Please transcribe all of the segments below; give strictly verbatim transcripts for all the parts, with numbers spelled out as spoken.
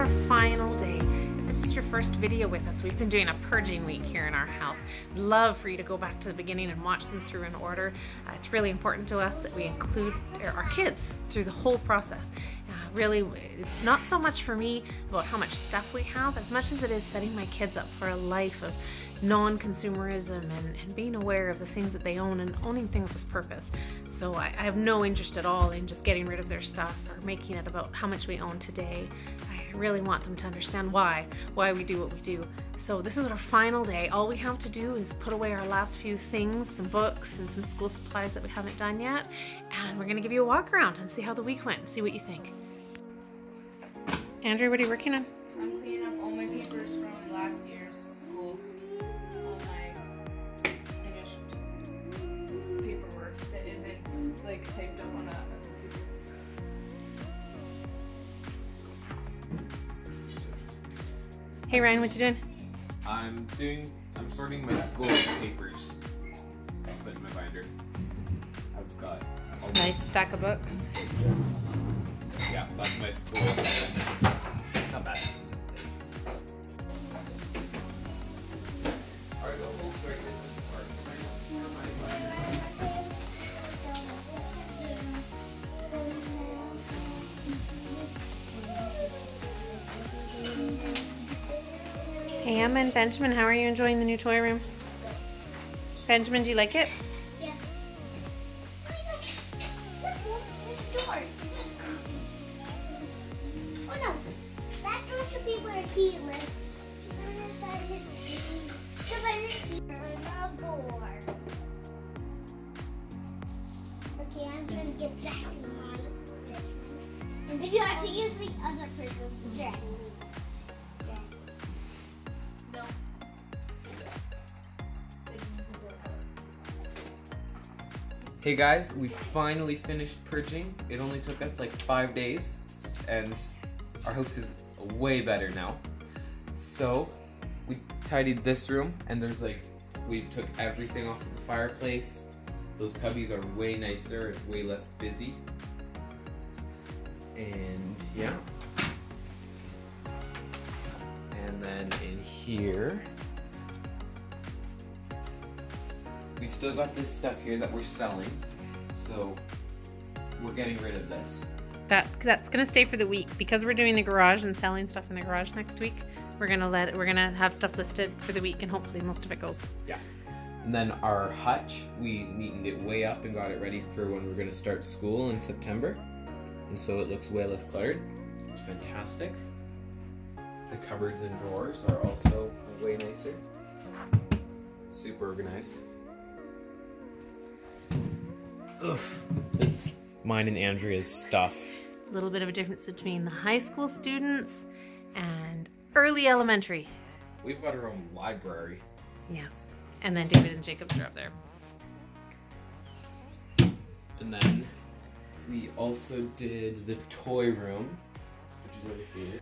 our final day. If this is your first video with us, we've been doing a purging week here in our house. We'd love for you to go back to the beginning and watch them through in order. Uh, it's really important to us that we include our kids through the whole process. Uh, really, it's not so much for me about how much stuff we have, as much as it is setting my kids up for a life of non-consumerism and, and being aware of the things that they own and owning things with purpose. So I, I have no interest at all in just getting rid of their stuff or making it about how much we own today. I really want them to understand why, why we do what we do. So this is our final day. All we have to do is put away our last few things, some books and some school supplies that we haven't done yet. And we're gonna give you a walk around and see how the week went and see what you think. Andrew, what are you working on? I'm cleaning up all my papers from last year's. Like taped up on a... Hey Ryan, what you doing? I'm doing, I'm sorting my school papers. I'll put in my binder. I've got a nice stack of books. Yeah, that's my school. It's not bad. Hey, Emma and Benjamin, how are you enjoying the new toy room? Benjamin, do you like it? Yeah. Oh no, that door should be where he lives. He's on the door. Okay, I'm trying to get back in my dress. And then you have to use the other person's dress. Hey guys, we finally finished purging. It only took us like five days and our house is way better now. So we tidied this room and there's like, we took everything off of the fireplace. Those cubbies are way nicer and way less busy. And yeah. And then in here, we still got this stuff here that we're selling, so we're getting rid of this. That that's gonna stay for the week because we're doing the garage and selling stuff in the garage next week. We're gonna let we're gonna have stuff listed for the week, and hopefully most of it goes. Yeah. And then our hutch, we neatened it way up and got it ready for when we're gonna start school in September, and so it looks way less cluttered. It's fantastic. The cupboards and drawers are also way nicer. Super organized. Ugh, it's mine and Andrea's stuff. A little bit of a difference between the high school students and early elementary. We've got our own library. Yes, and then David and Jacob's are up there. And then we also did the toy room, which is over here.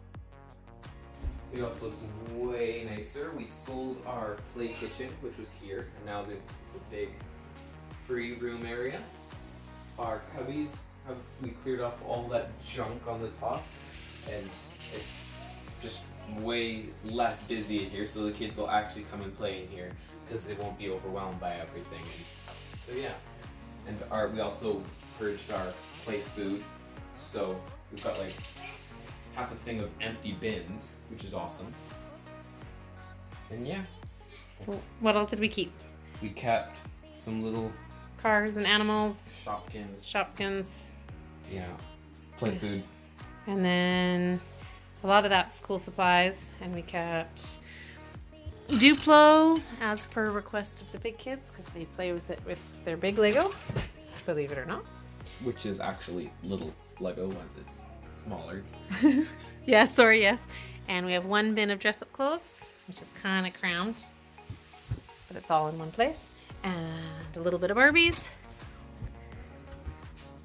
It also looks way nicer. We sold our play kitchen, which was here, and now there's a big free room area. Our cubbies, have, we cleared off all that junk on the top, and it's just way less busy in here, so the kids will actually come and play in here because they won't be overwhelmed by everything. And so yeah, and our, we also purged our play food, so we've got like half a thing of empty bins, which is awesome. And yeah. So what else did we keep? We kept some little cars and animals. Shopkins. Shopkins. Yeah. Play food. And then a lot of that school supplies. And we kept Duplo as per request of the big kids because they play with it with their big Lego, believe it or not. Which is actually little Lego as it's smaller. Yeah, sorry, yes. And we have one bin of dress-up clothes, which is kind of crammed, but it's all in one place. And a little bit of Barbies.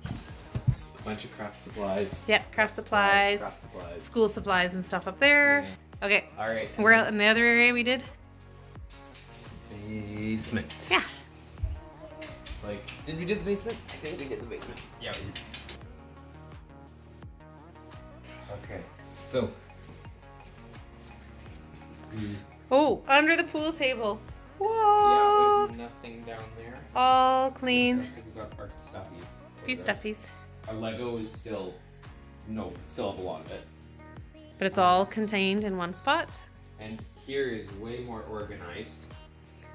A bunch of craft supplies. Yep, craft, craft supplies, supplies. Craft supplies. School supplies and stuff up there. Yeah. Okay. All right. We're out in the other area we did. Basement. Yeah. Like, did we do the basement? I think we did the basement. Yeah, we did. Okay. So, Mm. Oh, under the pool table. Whoa. Yeah, there's nothing down there. All clean. I think we got our stuffies. A few stuffies. Our Lego is still, no, still have a lot of it. But it's all contained in one spot. And here is way more organized.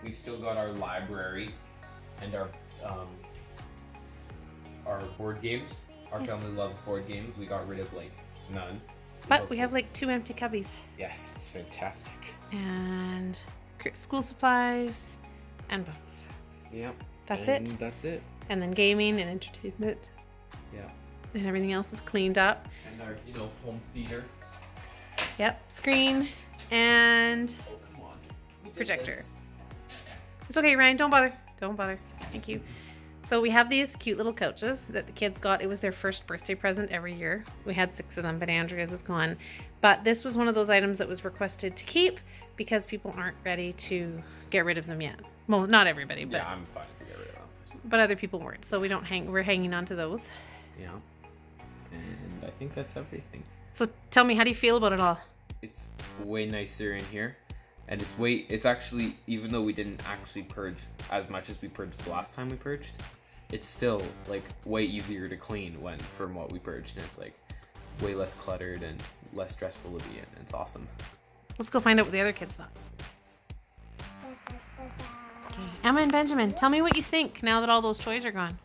We still got our library and our um, our board games. Our family loves board games. We got rid of like none. But we have like two empty cubbies. Yes, it's fantastic. And school supplies and books. Yep. That's and it. That's it. And then gaming and entertainment. Yeah. And everything else is cleaned up. And our, you know, home theater. Yep. Screen and oh, come on. Projector. This. It's okay, Ryan. Don't bother. Don't bother. Thank you. So we have these cute little couches that the kids got. It was their first birthday present every year. We had six of them, but Andrea's is gone. But this was one of those items that was requested to keep because people aren't ready to get rid of them yet. Well, not everybody, but yeah, I'm fine to get rid of them. But other people weren't, so we don't hang. We're hanging on to those. Yeah, and I think that's everything. So tell me, how do you feel about it all? It's way nicer in here. And it's way, it's actually, even though we didn't actually purge as much as we purged the last time we purged, it's still like way easier to clean when from what we purged, and it's like way less cluttered and less stressful to be in. It's awesome. Let's go find out what the other kids thought. Okay. Emma and Benjamin, tell me what you think now that all those toys are gone.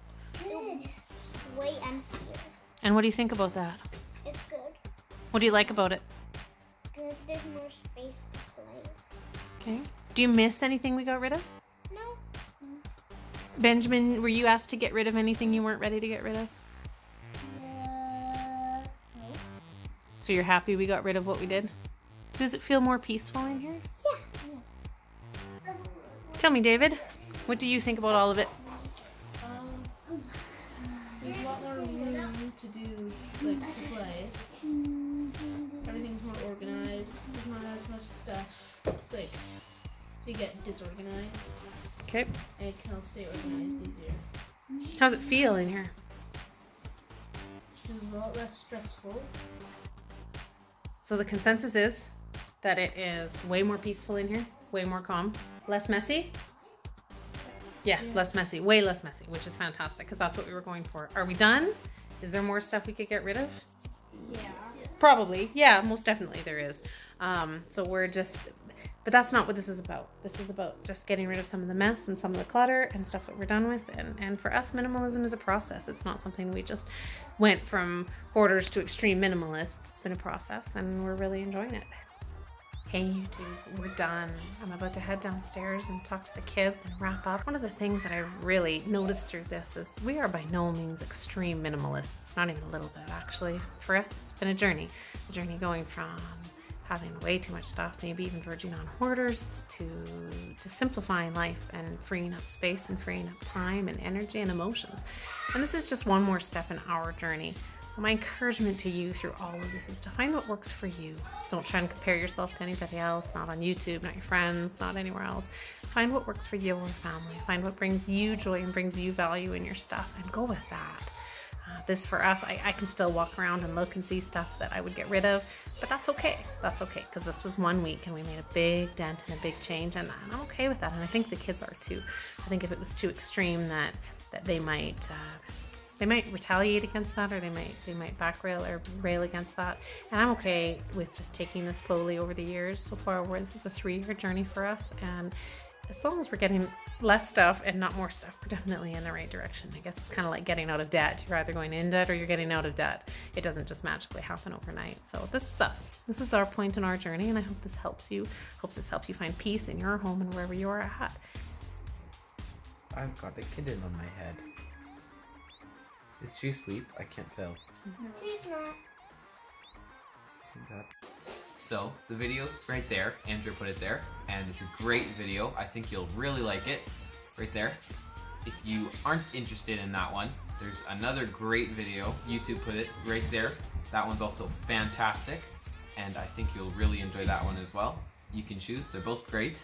Good. Way empty. And what do you think about that? It's good. What do you like about it? Good. There's more space to play. Okay. Do you miss anything we got rid of? No. Benjamin, were you asked to get rid of anything you weren't ready to get rid of? Uh, no. So you're happy we got rid of what we did? Does it feel more peaceful in here? Yeah. yeah. Tell me, David, what do you think about all of it? Um, there's a lot more room to do, like, to play. Everything's more organized. There's not as much stuff, like, to get disorganized. Okay. And it can all stay organized easier. How's it feel in here? It's a lot less stressful. So the consensus is that it is way more peaceful in here, way more calm, less messy. Yeah, yeah. less messy, way less messy, which is fantastic because that's what we were going for. Are we done? Is there more stuff we could get rid of? Yeah. Probably, yeah, most definitely there is. Um, so we're just, but that's not what this is about. This is about just getting rid of some of the mess and some of the clutter and stuff that we're done with. And, and for us, minimalism is a process. It's not something we just went from hoarders to extreme minimalists. It's been a process and we're really enjoying it. Hey YouTube, we're done. I'm about to head downstairs and talk to the kids and wrap up. One of the things that I really noticed through this is we are by no means extreme minimalists, not even a little bit actually. For us, it's been a journey. A journey going from having way too much stuff, maybe even verging on hoarders, to, to simplifying life and freeing up space and freeing up time and energy and emotions. And this is just one more step in our journey. So my encouragement to you through all of this is to find what works for you. Don't try and compare yourself to anybody else, not on YouTube, not your friends, not anywhere else. Find what works for you and family. Find what brings you joy and brings you value in your stuff and go with that. Uh, this for us, I, I can still walk around and look and see stuff that I would get rid of, but that's okay. That's okay, because this was one week and we made a big dent and a big change, and I'm okay with that, and I think the kids are too. I think if it was too extreme that, that they might... Uh, They might retaliate against that, or they might they might back rail or rail against that. And I'm okay with just taking this slowly over the years. So far, this is a three-year journey for us, and as long as we're getting less stuff and not more stuff, we're definitely in the right direction. I guess it's kind of like getting out of debt. You're either going in debt or you're getting out of debt. It doesn't just magically happen overnight. So this is us. This is our point in our journey, and I hope this helps you. Hopes this helps you find peace in your home and wherever you are at. I've got the kitten on my head. Is she asleep? I can't tell. No. She's not. She's not. So, the video's right there. Andrew put it there. And it's a great video. I think you'll really like it. Right there. If you aren't interested in that one, there's another great video. YouTube put it right there. That one's also fantastic. And I think you'll really enjoy that one as well. You can choose. They're both great.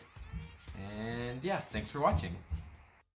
And yeah, thanks for watching.